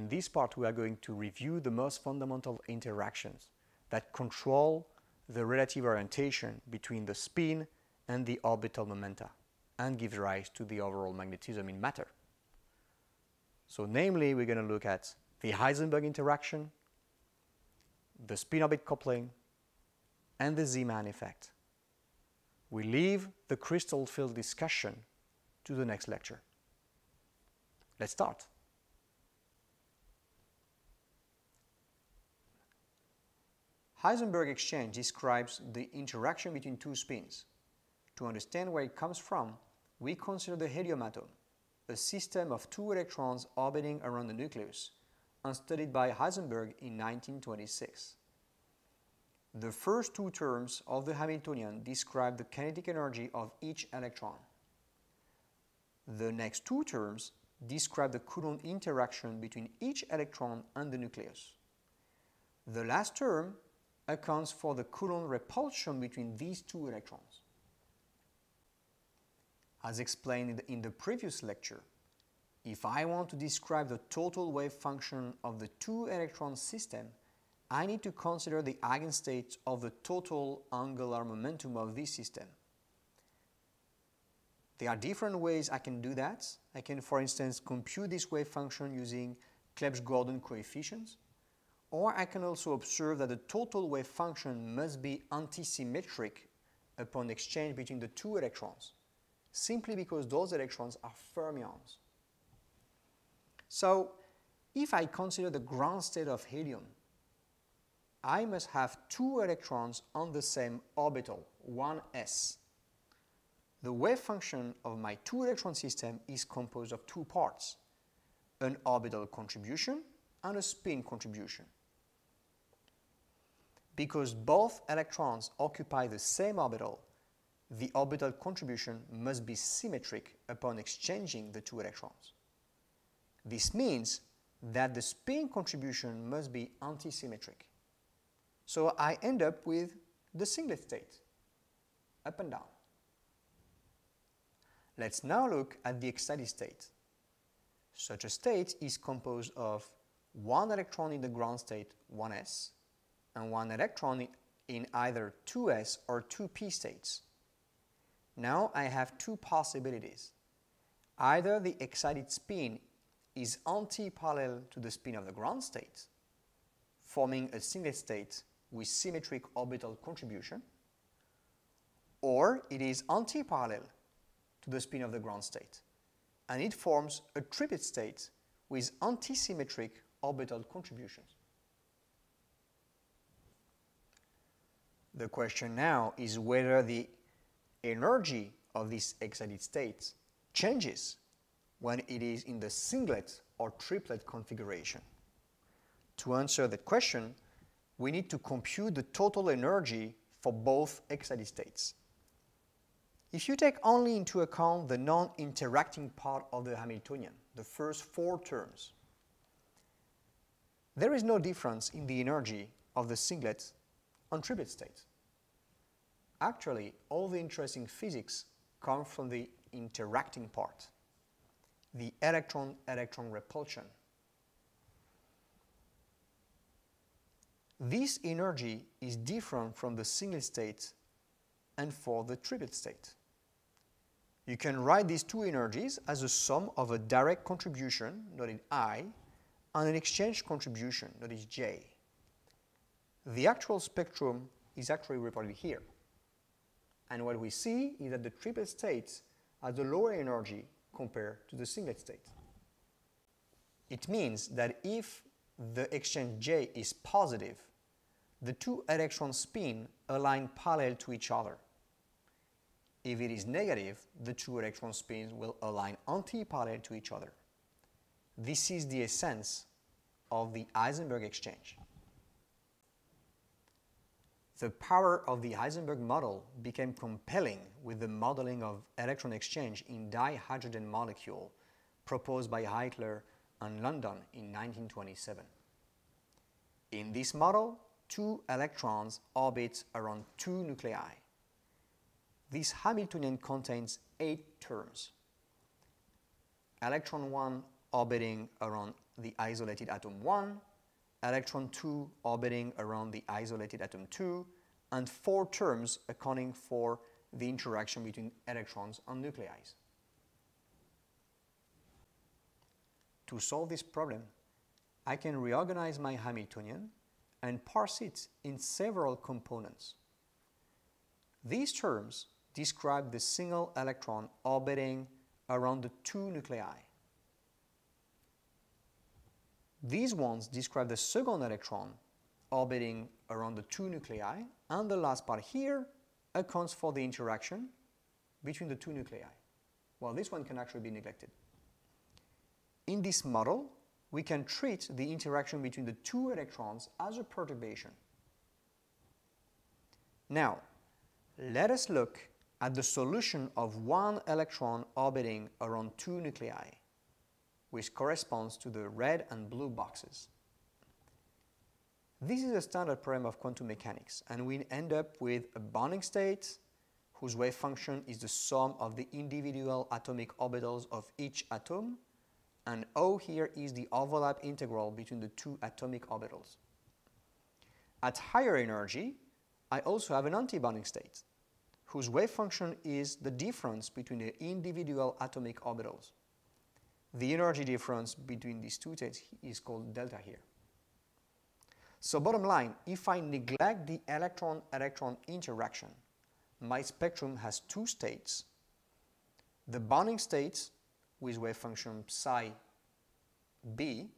In this part, we are going to review the most fundamental interactions that control the relative orientation between the spin and the orbital momenta and gives rise to the overall magnetism in matter. So namely, we're going to look at the Heisenberg interaction, the spin-orbit coupling, and the Zeeman effect. We leave the crystal field discussion to the next lecture. Let's start. Heisenberg exchange describes the interaction between two spins. To understand where it comes from, we consider the helium atom, a system of two electrons orbiting around the nucleus, and studied by Heisenberg in 1926. The first two terms of the Hamiltonian describe the kinetic energy of each electron. The next two terms describe the Coulomb interaction between each electron and the nucleus. The last term accounts for the Coulomb repulsion between these two electrons. As explained in the previous lecture, if I want to describe the total wave function of the two-electron system, I need to consider the eigenstates of the total angular momentum of this system. There are different ways I can do that. I can, for instance, compute this wave function using Clebsch-Gordan coefficients, or I can also observe that the total wave function must be antisymmetric upon exchange between the two electrons, simply because those electrons are fermions. So, if I consider the ground state of helium, I must have two electrons on the same orbital, 1s. The wave function of my two-electron system is composed of two parts, an orbital contribution and a spin contribution. Because both electrons occupy the same orbital, the orbital contribution must be symmetric upon exchanging the two electrons. This means that the spin contribution must be antisymmetric. So I end up with the singlet state, up and down. Let's now look at the excited state. Such a state is composed of one electron in the ground state, 1s, and one electron in either 2s or 2p states. Now I have two possibilities. Either the excited spin is anti-parallel to the spin of the ground state, forming a singlet state with symmetric orbital contribution, or it is anti-parallel to the spin of the ground state, and it forms a triplet state with antisymmetric orbital contributions. The question now is whether the energy of this excited state changes when it is in the singlet or triplet configuration. To answer that question, we need to compute the total energy for both excited states. If you take only into account the non-interacting part of the Hamiltonian, the first four terms, there is no difference in the energy of the singlet and triplet states. Actually, all the interesting physics comes from the interacting part, the electron-electron repulsion. This energy is different from the singlet state and for the triplet state. You can write these two energies as a sum of a direct contribution, noted I, and an exchange contribution, noted J. The actual spectrum is actually reported here. And what we see is that the triplet state has a lower energy compared to the singlet state. It means that if the exchange J is positive, the two electron spin align parallel to each other. If it is negative, the two electron spins will align anti-parallel to each other. This is the essence of the Heisenberg exchange. The power of the Heisenberg model became compelling with the modeling of electron exchange in dihydrogen molecule proposed by Heitler and London in 1927. In this model, two electrons orbit around two nuclei. This Hamiltonian contains 8 terms. Electron 1 orbiting around the isolated atom 1, electron 2 orbiting around the isolated atom 2, and 4 terms accounting for the interaction between electrons and nuclei. To solve this problem, I can reorganize my Hamiltonian and parse it in several components. These terms describe the single electron orbiting around the 2 nuclei. These ones describe the second electron orbiting around the 2 nuclei, and the last part here accounts for the interaction between the 2 nuclei. Well, this one can actually be neglected. In this model, we can treat the interaction between the 2 electrons as a perturbation. Now, let us look at the solution of 1 electron orbiting around 2 nuclei, which corresponds to the red and blue boxes. This is a standard problem of quantum mechanics, and we end up with a bonding state whose wave function is the sum of the individual atomic orbitals of each atom, and O here is the overlap integral between the 2 atomic orbitals. At higher energy, I also have an antibonding state whose wave function is the difference between the individual atomic orbitals. The energy difference between these 2 states is called delta here. So bottom line, if I neglect the electron-electron interaction, my spectrum has 2 states. The bonding state with wave function psi b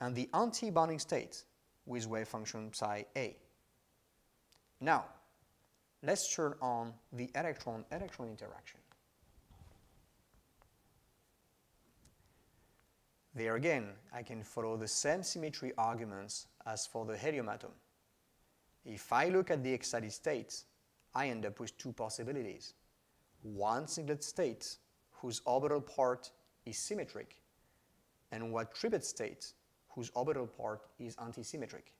and the anti-bonding state with wave function psi a. Now, let's turn on the electron-electron interaction. There again, I can follow the same symmetry arguments as for the helium atom. If I look at the excited states, I end up with 2 possibilities. One singlet state whose orbital part is symmetric, and one triplet state whose orbital part is antisymmetric.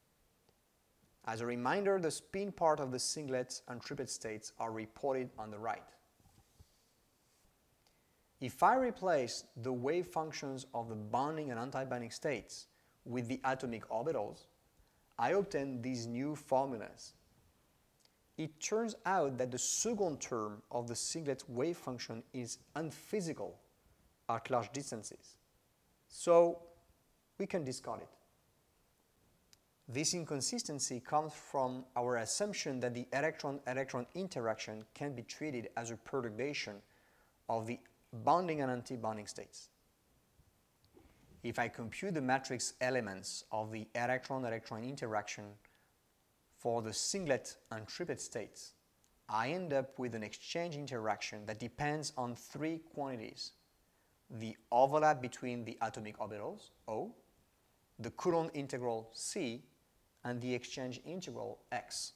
As a reminder, the spin part of the singlet and triplet states are reported on the right. If I replace the wave functions of the bonding and anti-bonding states with the atomic orbitals, I obtain these new formulas. It turns out that the second term of the singlet wave function is unphysical at large distances, so we can discard it. This inconsistency comes from our assumption that the electron-electron interaction can be treated as a perturbation of the bonding and anti-bonding states. If I compute the matrix elements of the electron-electron interaction for the singlet and triplet states, I end up with an exchange interaction that depends on 3 quantities: the overlap between the atomic orbitals, O, the Coulomb integral, C, and the exchange integral, X.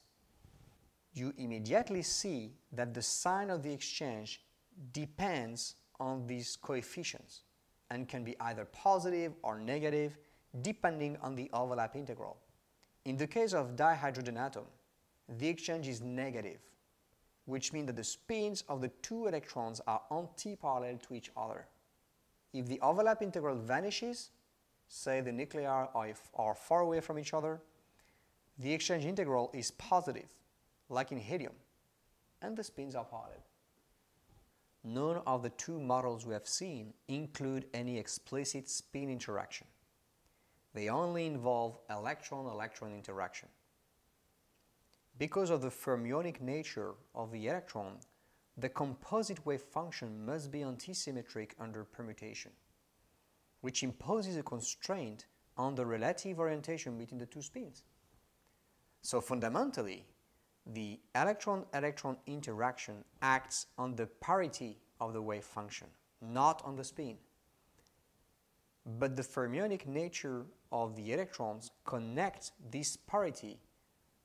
You immediately see that the sign of the exchange depends on these coefficients and can be either positive or negative depending on the overlap integral. In the case of dihydrogen atom, the exchange is negative, which means that the spins of the 2 electrons are anti-parallel to each other. If the overlap integral vanishes, say the nuclei are far away from each other, the exchange integral is positive, like in helium, and the spins are parallel. None of the 2 models we have seen include any explicit spin interaction. They only involve electron-electron interaction. Because of the fermionic nature of the electron, the composite wave function must be antisymmetric under permutation, which imposes a constraint on the relative orientation between the 2 spins. So fundamentally, the electron-electron interaction acts on the parity of the wave function, not on the spin. But the fermionic nature of the electrons connects this parity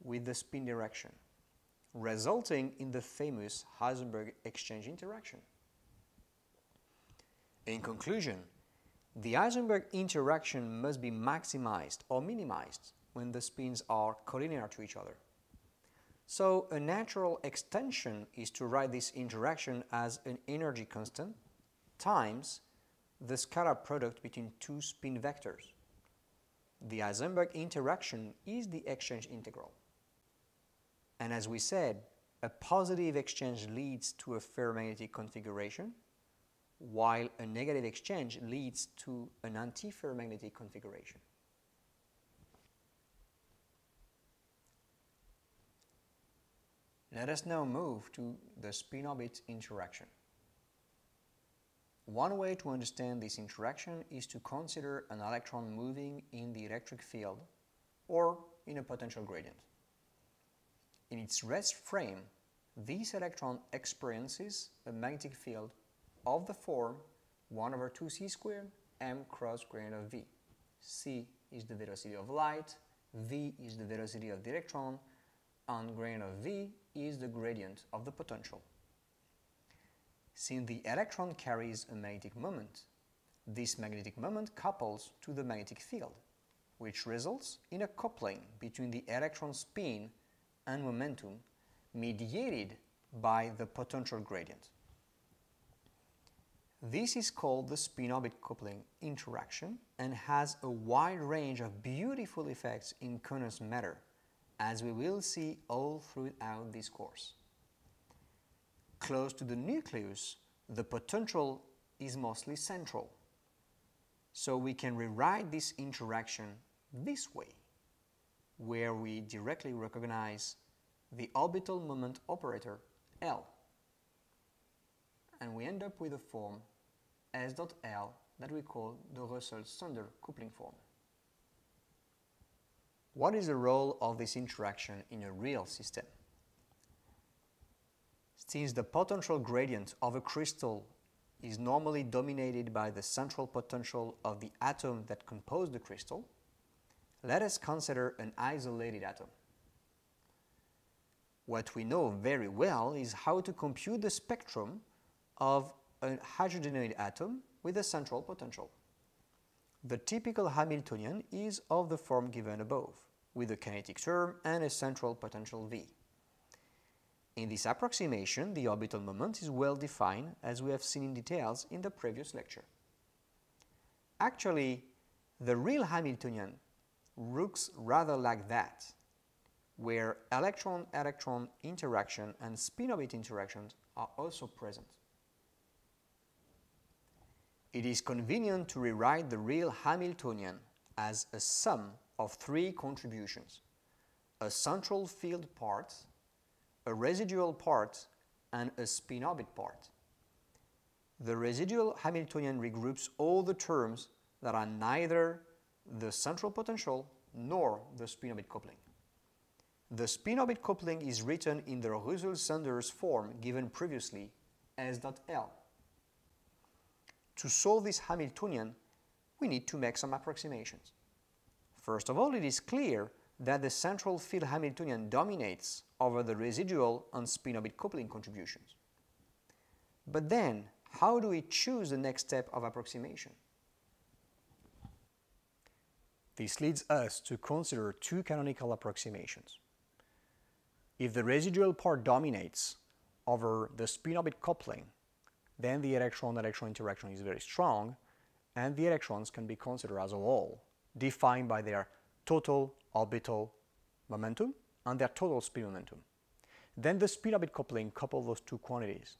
with the spin direction, resulting in the famous Heisenberg exchange interaction. In conclusion, the Heisenberg interaction must be maximized or minimized when the spins are collinear to each other. So a natural extension is to write this interaction as an energy constant times the scalar product between two spin vectors. The Heisenberg interaction is the exchange integral. And as we said, a positive exchange leads to a ferromagnetic configuration, while a negative exchange leads to an antiferromagnetic configuration. Let us now move to the spin-orbit interaction. One way to understand this interaction is to consider an electron moving in the electric field or in a potential gradient. In its rest frame, this electron experiences a magnetic field of the form 1/2c²m cross gradient of v. c is the velocity of light, v is the velocity of the electron, and gradient of v is the gradient of the potential. Since the electron carries a magnetic moment, this magnetic moment couples to the magnetic field, which results in a coupling between the electron spin and momentum mediated by the potential gradient. This is called the spin-orbit coupling interaction and has a wide range of beautiful effects in condensed matter, as we will see all throughout this course. Close to the nucleus, the potential is mostly central. So we can rewrite this interaction this way, where we directly recognize the orbital moment operator L. And we end up with a form S.L that we call the Russell-Saunders coupling form. What is the role of this interaction in a real system? Since the potential gradient of a crystal is normally dominated by the central potential of the atom that composes the crystal, let us consider an isolated atom. What we know very well is how to compute the spectrum of a hydrogenated atom with a central potential. The typical Hamiltonian is of the form given above, with a kinetic term and a central potential V. In this approximation, the orbital moment is well defined, as we have seen in details in the previous lecture. Actually, the real Hamiltonian looks rather like that, where electron-electron interaction and spin-orbit interactions are also present. It is convenient to rewrite the real Hamiltonian as a sum of three contributions: a central field part, a residual part, and a spin-orbit part. The residual Hamiltonian regroups all the terms that are neither the central potential nor the spin-orbit coupling. The spin-orbit coupling is written in the Russell-Saunders form given previously, S.L. To solve this Hamiltonian, we need to make some approximations. First of all, it is clear that the central field Hamiltonian dominates over the residual and spin-orbit coupling contributions. But then, how do we choose the next step of approximation? This leads us to consider two canonical approximations. If the residual part dominates over the spin-orbit coupling, then the electron-electron interaction is very strong, and the electrons can be considered as a whole, defined by their total orbital momentum and their total spin momentum. Then the spin-orbit coupling couples those two quantities.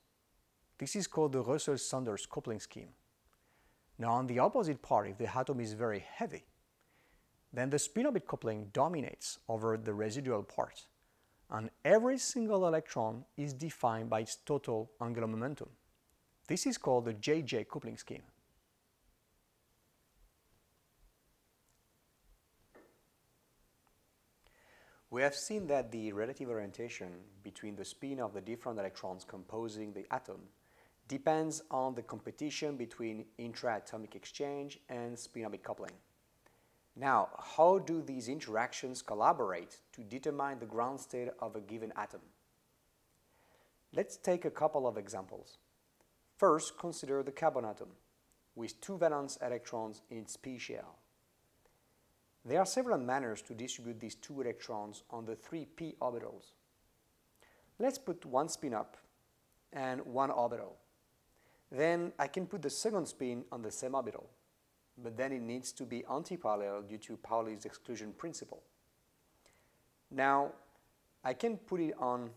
This is called the Russell-Saunders coupling scheme. Now, on the opposite part, if the atom is very heavy, then the spin-orbit coupling dominates over the residual part, and every single electron is defined by its total angular momentum. This is called the JJ coupling scheme. We have seen that the relative orientation between the spin of the different electrons composing the atom depends on the competition between intra-atomic exchange and spin-orbit coupling. Now, how do these interactions collaborate to determine the ground state of a given atom? Let's take a couple of examples. First, consider the carbon atom, with two valence electrons in its p shell. There are several manners to distribute these two electrons on the three p orbitals. Let's put one spin up and one orbital. then I can put the second spin on the same orbital, but then it needs to be antiparallel due to Pauli's exclusion principle. Now, I can put it on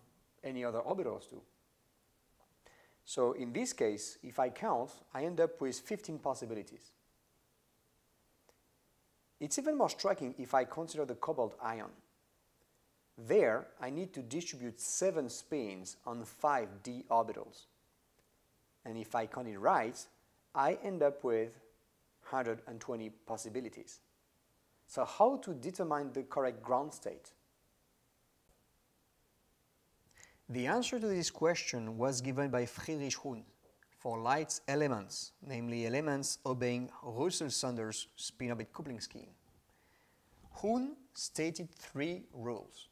any other orbitals too. So in this case, if I count, I end up with 15 possibilities. It's even more striking if I consider the cobalt ion. There, I need to distribute 7 spins on 5 d orbitals. And if I count it right, I end up with 120 possibilities. So how to determine the correct ground state? The answer to this question was given by Friedrich Hund for light's elements, namely elements obeying Russell-Saunders spin-orbit coupling scheme. Hund stated 3 rules.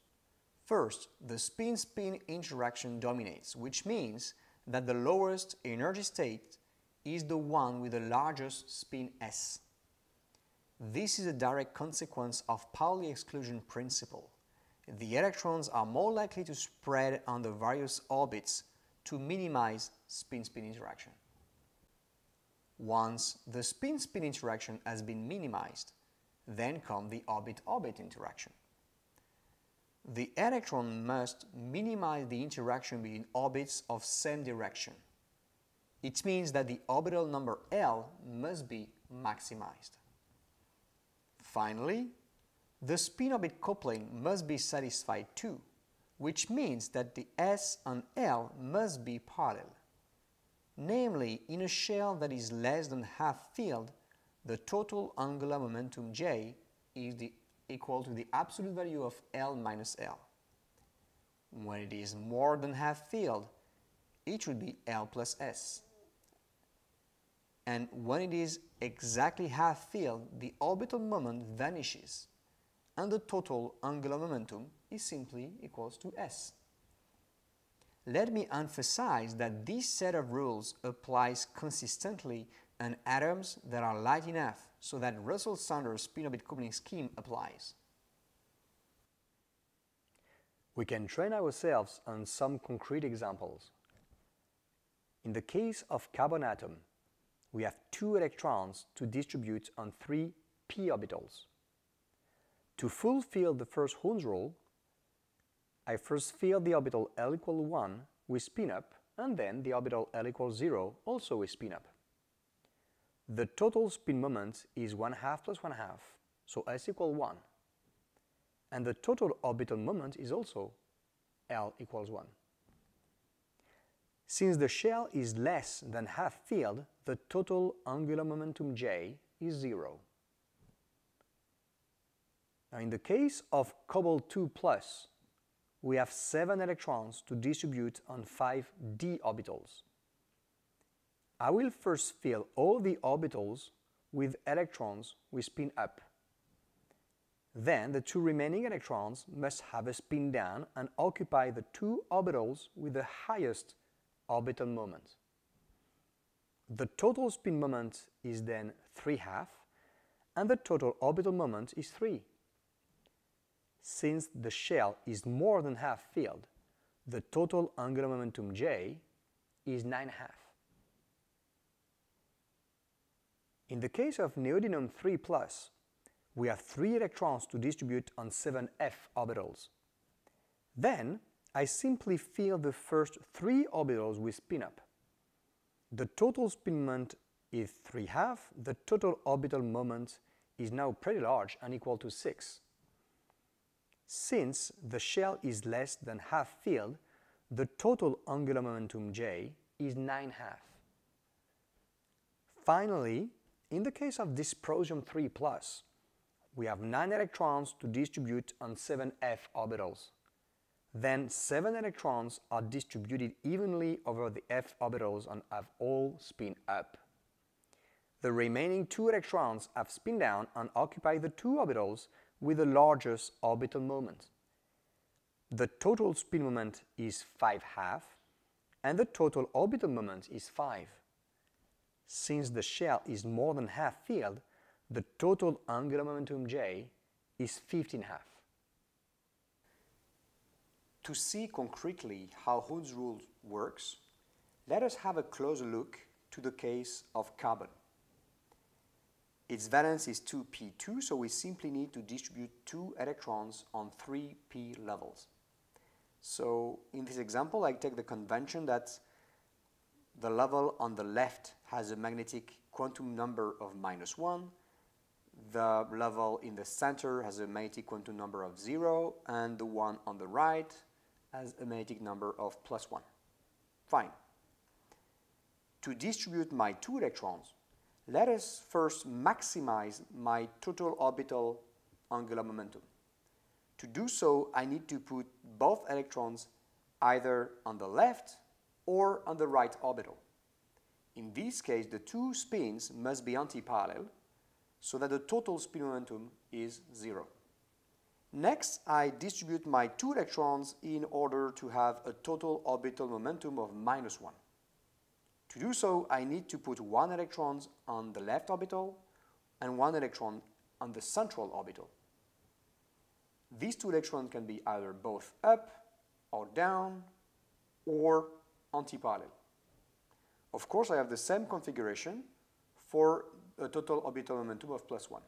First, the spin-spin interaction dominates, which means that the lowest energy state is the one with the largest spin s. This is a direct consequence of Pauli exclusion principle. The electrons are more likely to spread on the various orbits to minimize spin-spin interaction. Once the spin-spin interaction has been minimized, then comes the orbit-orbit interaction. The electron must minimize the interaction between orbits of same direction. It means that the orbital number L must be maximized. Finally, the spin-orbit coupling must be satisfied too, which means that the S and L must be parallel. Namely, in a shell that is less than half filled, the total angular momentum J is equal to the absolute value of L minus L. When it is more than half filled, it should be L plus S. And when it is exactly half filled, the orbital moment vanishes, and the total angular momentum is simply equals to S. Let me emphasize that this set of rules applies consistently on atoms that are light enough so that Russell-Saunders spin-orbit coupling scheme applies. We can train ourselves on some concrete examples. In the case of carbon atom, we have 2 electrons to distribute on 3 p orbitals. To fulfill the first Hund's rule, I first fill the orbital L equal 1 with spin-up, and then the orbital L equal 0 also with spin-up. The total spin moment is 1/2 + 1/2, so S equal 1. And the total orbital moment is also L equals 1. Since the shell is less than half filled, the total angular momentum J is 0. Now, in the case of cobalt 2+, we have 7 electrons to distribute on 5 d orbitals. I will first fill all the orbitals with electrons with spin up. Then the 2 remaining electrons must have a spin down and occupy the 2 orbitals with the highest orbital moment. The total spin moment is then 3/2, and the total orbital moment is 3. Since the shell is more than half filled, the total angular momentum J is 9/2. In the case of neodymium 3+, we have 3 electrons to distribute on 7 f orbitals. Then I simply fill the first 3 orbitals with spin-up. The total spin moment is 3/2, the total orbital moment is now pretty large and equal to 6. Since the shell is less than half filled, the total angular momentum J is 9/2. Finally, in the case of dysprosium 3+, we have 9 electrons to distribute on 7 f orbitals. Then 7 electrons are distributed evenly over the f orbitals and have all spin up. The remaining 2 electrons have spin down and occupy the 2 orbitals with the largest orbital moment. The total spin moment is 5/2, and the total orbital moment is 5. Since the shell is more than half filled, the total angular momentum J is 15/2. To see concretely how Hund's rule works, let us have a closer look to the case of carbon. Its valence is 2p2, so we simply need to distribute 2 electrons on 3p levels. So in this example, I take the convention that the level on the left has a magnetic quantum number of -1, the level in the center has a magnetic quantum number of 0, and the one on the right has a magnetic number of +1. Fine. To distribute my 2 electrons, let us first maximize my total orbital angular momentum. To do so, I need to put both electrons either on the left or on the right orbital. In this case, the 2 spins must be anti-parallel, so that the total spin momentum is 0. Next, I distribute my 2 electrons in order to have a total orbital momentum of -1. To do so, I need to put 1 electron on the left orbital and 1 electron on the central orbital. These 2 electrons can be either both up or down or anti-parallel. Of course, I have the same configuration for a total orbital momentum of +1.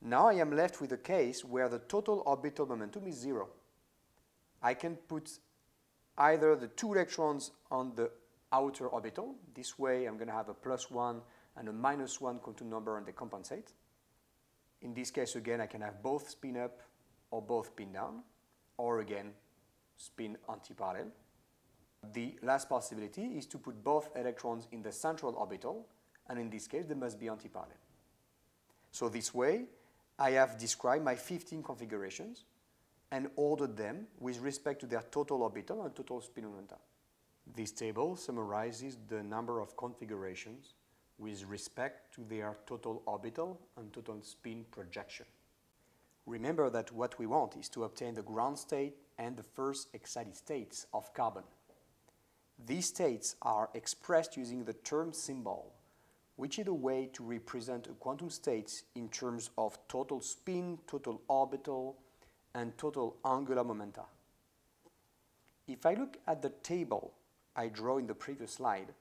Now I am left with a case where the total orbital momentum is 0. I can put either the 2 electrons on the outer orbital. This way I'm going to have a +1 and a -1 quantum number, and they compensate. In this case, again, I can have both spin up or both spin down, or again, spin anti-parallel. The last possibility is to put both electrons in the central orbital, and in this case, they must be anti-parallel. So this way, I have described my 15 configurations and ordered them with respect to their total orbital and total spin momentum. This table summarizes the number of configurations with respect to their total orbital and total spin projection. Remember that what we want is to obtain the ground state and the first excited states of carbon. These states are expressed using the term symbol, which is a way to represent a quantum state in terms of total spin, total orbital, and total angular momenta. If I look at the table I drew in the previous slide,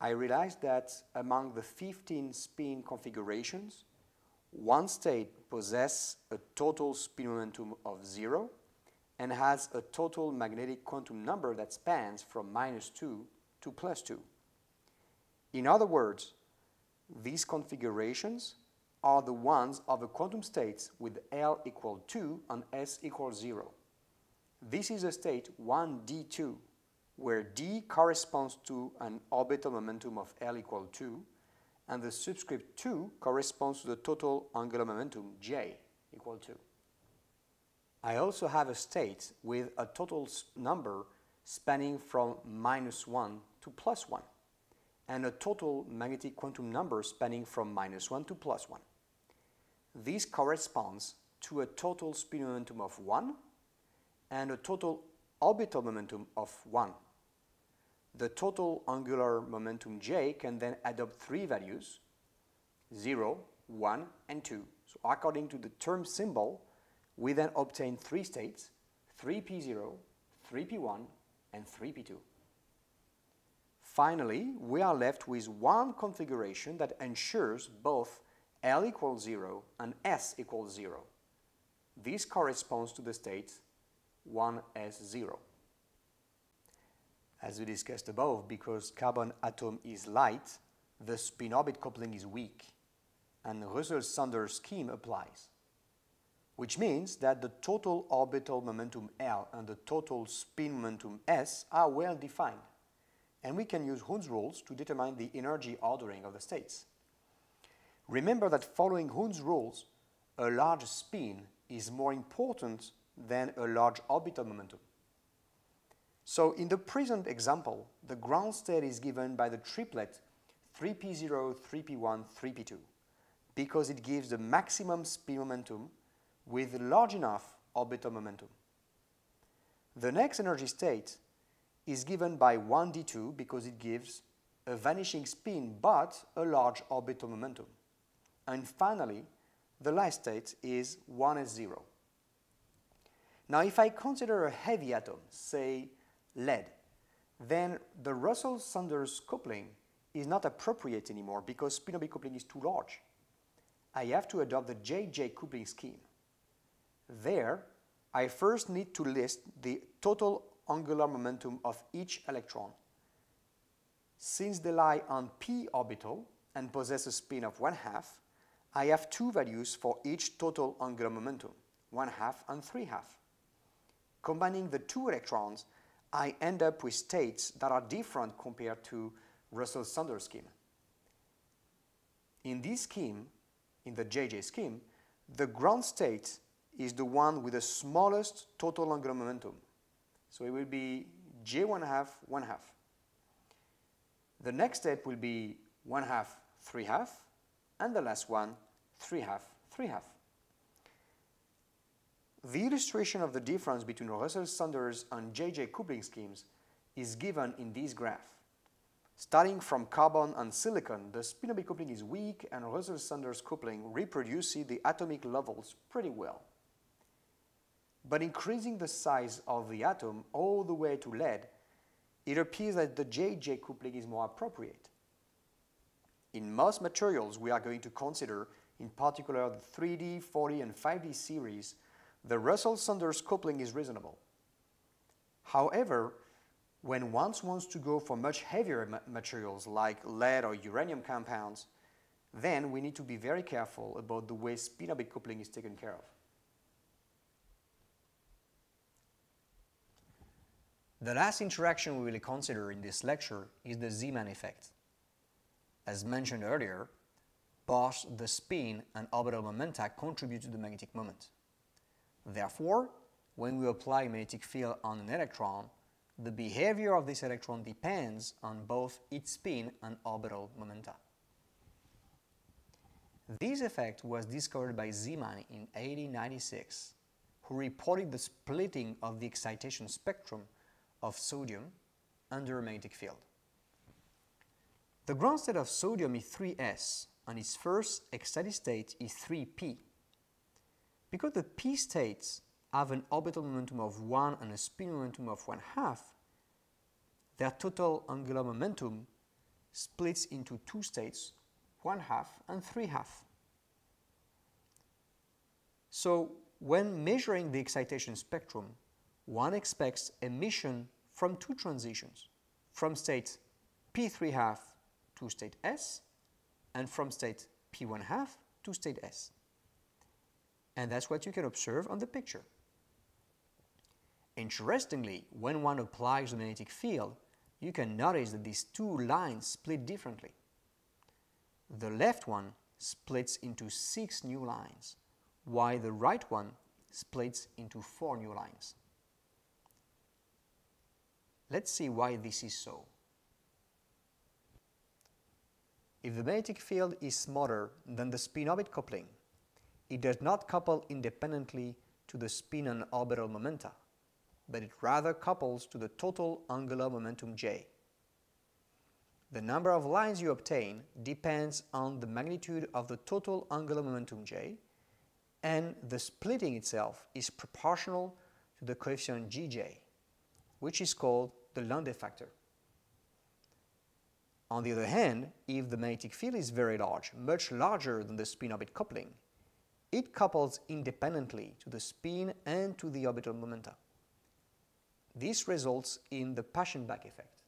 I realize that among the 15 spin configurations, one state possesses a total spin momentum of 0, and has a total magnetic quantum number that spans from -2 to +2. In other words, these configurations are the ones of a quantum state with L = 2 and S = 0. This is a state 1d2, where d corresponds to an orbital momentum of L = 2, and the subscript 2 corresponds to the total angular momentum J = 2. I also have a state with a total number spanning from -1 to +1, and a total magnetic quantum number spanning from -1 to +1. This corresponds to a total spin momentum of 1 and a total orbital momentum of 1. The total angular momentum J can then adopt 3 values, 0, 1, and 2. So according to the term symbol, we then obtain 3 states, 3p0, 3p1, and 3p2. Finally, we are left with one configuration that ensures both L = 0 and S = 0. This corresponds to the state 1s0. As we discussed above, because carbon atom is light, the spin-orbit coupling is weak, and Russell-Saunders scheme applies, which means that the total orbital momentum L and the total spin momentum S are well defined, and we can use Hund's rules to determine the energy ordering of the states. Remember that following Hund's rules, a large spin is more important than a large orbital momentum. So in the present example, the ground state is given by the triplet 3p0, 3p1, 3p2, because it gives the maximum spin momentum with large enough orbital momentum. The next energy state is given by 1d2 because it gives a vanishing spin but a large orbital momentum. And finally, the last state is 1s0. Now if I consider a heavy atom, say lead, then the Russell-Saunders coupling is not appropriate anymore because spin-orbit coupling is too large. I have to adopt the JJ coupling scheme. There, I first need to list the total angular momentum of each electron. Since they lie on p orbital and possess a spin of 1/2, I have two values for each total angular momentum, 1/2 and 3/2. Combining the two electrons, I end up with states that are different compared to Russell-Saunders scheme. In this scheme, in the JJ scheme, the ground state is the one with the smallest total angular momentum. So it will be J1/2, 1/2. The next step will be 1/2, 3/2, and the last one, 3/2, 3/2. The illustration of the difference between Russell-Saunders and JJ coupling schemes is given in this graph. Starting from carbon and silicon, the spin-orbit coupling is weak and Russell-Saunders coupling reproduces the atomic levels pretty well. But increasing the size of the atom all the way to lead, it appears that the JJ coupling is more appropriate. In most materials we are going to consider, in particular the 3D, 4D, and 5D series, the Russell-Saunders coupling is reasonable. However, when one wants to go for much heavier materials like lead or uranium compounds, then we need to be very careful about the way spin-orbit coupling is taken care of. The last interaction we will consider in this lecture is the Zeeman effect. As mentioned earlier, both the spin and orbital momenta contribute to the magnetic moment. Therefore, when we apply a magnetic field on an electron, the behavior of this electron depends on both its spin and orbital momenta. This effect was discovered by Zeeman in 1896, who reported the splitting of the excitation spectrum of sodium under a magnetic field. The ground state of sodium is 3s, and its first excited state is 3p. Because the p states have an orbital momentum of 1 and a spin momentum of 1/2, their total angular momentum splits into two states, 1/2 and 3/2. So, when measuring the excitation spectrum, one expects emission from two transitions, from state p3/2 to state s, and from state p1/2 to state s. And that's what you can observe on the picture. Interestingly, when one applies the magnetic field, you can notice that these two lines split differently. The left one splits into 6 new lines, while the right one splits into 4 new lines. Let's see why this is so. If the magnetic field is smaller than the spin-orbit coupling, it does not couple independently to the spin and orbital momenta, but it rather couples to the total angular momentum J. The number of lines you obtain depends on the magnitude of the total angular momentum J, and the splitting itself is proportional to the coefficient Gj, which is called the Landé factor. On the other hand, if the magnetic field is very large, much larger than the spin-orbit coupling, it couples independently to the spin and to the orbital momenta. This results in the Paschen-Bach effect.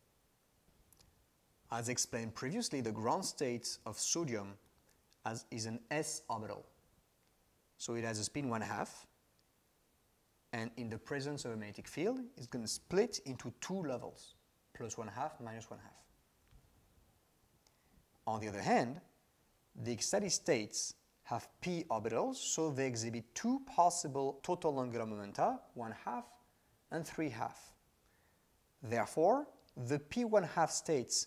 As explained previously, the ground state of sodium is an s orbital. So it has a spin 1/2, and in the presence of a magnetic field, it's going to split into two levels, +1/2, -1/2. On the other hand, the excited states have p orbitals, so they exhibit two possible total angular momenta, 1/2 and 3/2. Therefore, the p1/2 states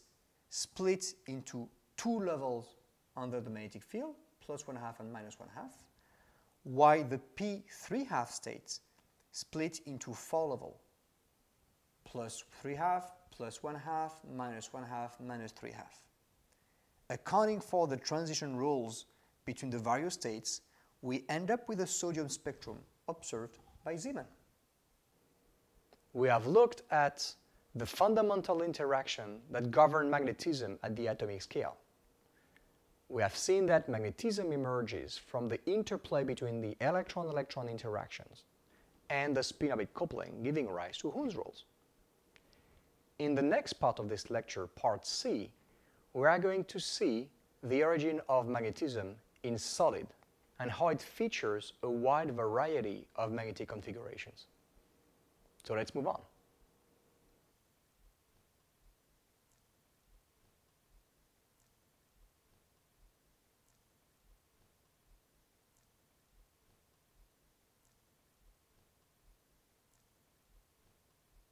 split into two levels under the magnetic field, +1/2 and -1/2, while the p3/2 states split into 4 levels, +3/2, +1/2, -1/2, -3/2. Accounting for the transition rules between the various states, we end up with a sodium spectrum observed by Zeeman. We have looked at the fundamental interaction that govern magnetism at the atomic scale. We have seen that magnetism emerges from the interplay between the electron-electron interactions and the spin-orbit coupling, giving rise to Hund's rules. In the next part of this lecture, part C, we are going to see the origin of magnetism in solid and how it features a wide variety of magnetic configurations. So let's move on.